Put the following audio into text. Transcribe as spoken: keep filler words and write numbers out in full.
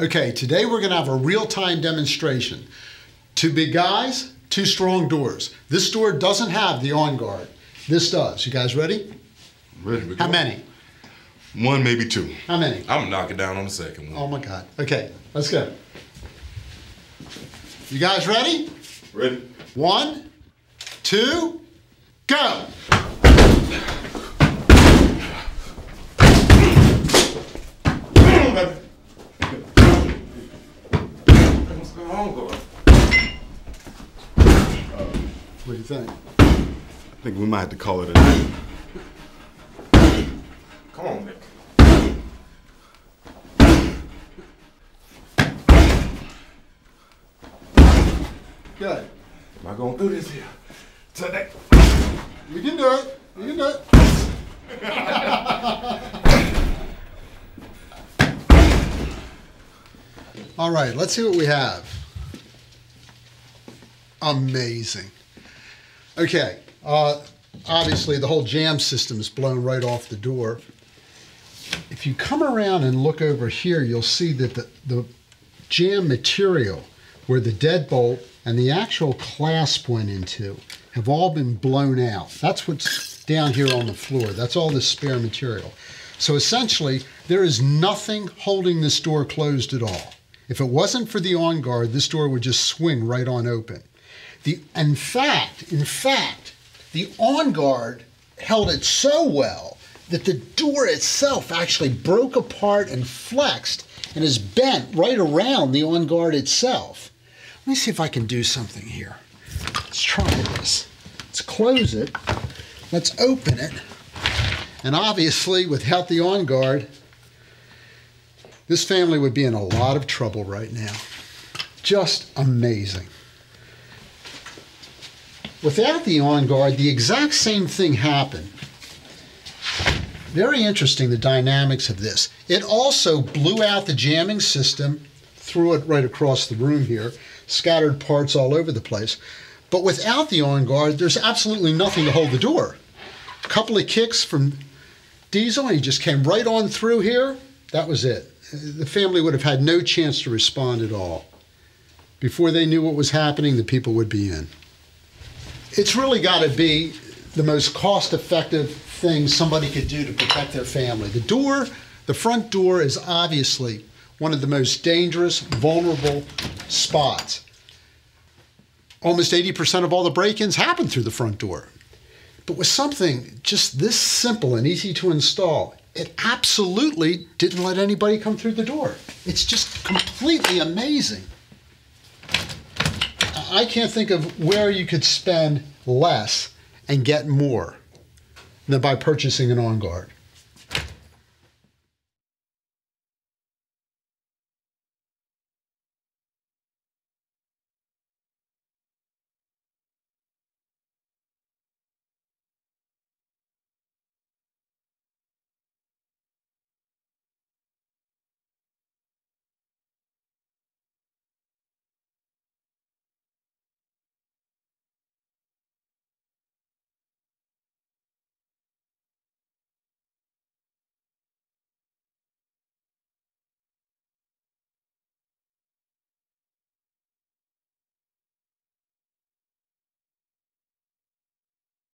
Okay, today we're gonna have a real-time demonstration. Two big guys, two strong doors. This door doesn't have the OnGARD. This does. You guys ready? Ready. How going. Many? One, maybe two. How many? I'm knocking down on the second one. Oh my God. Okay, let's go. You guys ready? Ready. One, two, go. What do you think? I think we might have to call it a night. Come on, Nick. Good. Am I going to do this here today? We can do it. We can do it. All right, let's see what we have. Amazing. Okay, uh, obviously the whole jam system is blown right off the door. If you come around and look over here, you'll see that the, the jam material where the deadbolt and the actual clasp went into have all been blown out. That's what's down here on the floor. That's all this spare material. So essentially, there is nothing holding this door closed at all. If it wasn't for the OnGARD, this door would just swing right on open. The, in fact, in fact, the OnGARD held it so well that the door itself actually broke apart and flexed and is bent right around the OnGARD itself. Let me see if I can do something here. Let's try this. Let's close it. Let's open it. And obviously, without the OnGARD, this family would be in a lot of trouble right now. Just amazing. Without the OnGARD, the exact same thing happened. Very interesting, the dynamics of this. It also blew out the jamming system, threw it right across the room here, scattered parts all over the place. But without the OnGARD, there's absolutely nothing to hold the door. A couple of kicks from Diesel, and he just came right on through here. That was it. The family would have had no chance to respond at all. Before they knew what was happening, the people would be in. It's really got to be the most cost-effective thing somebody could do to protect their family. The door, the front door, is obviously one of the most dangerous, vulnerable spots. Almost eighty percent of all the break-ins happen through the front door. But with something just this simple and easy to install, it absolutely didn't let anybody come through the door. It's just completely amazing. I can't think of where you could spend less and get more than by purchasing an OnGARD.